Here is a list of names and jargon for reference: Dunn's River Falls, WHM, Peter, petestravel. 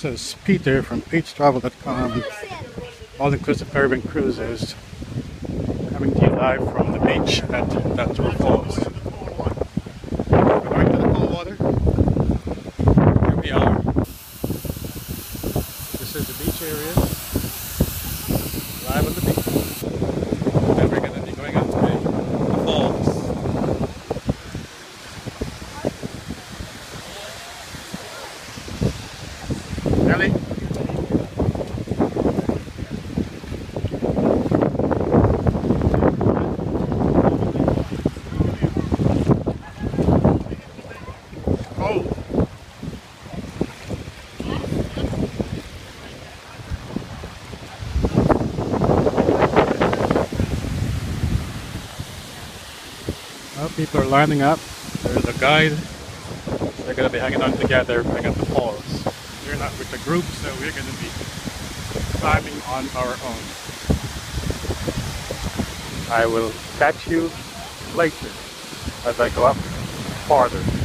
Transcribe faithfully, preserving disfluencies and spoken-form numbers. This is Peter from petestravel dot com, all-inclusive urban cruisers, coming to you live from the beach at Dunn's River Falls. We're going to the cold water. Here we are. This is the beach area, live on the beach. And we're going to be going up to the falls. Really? Oh! Well, people are lining up. There's a guide. They're going to be hanging out together back at the falls. We're not with the group, so we're going to be climbing on our own. I will catch you later as I go up farther.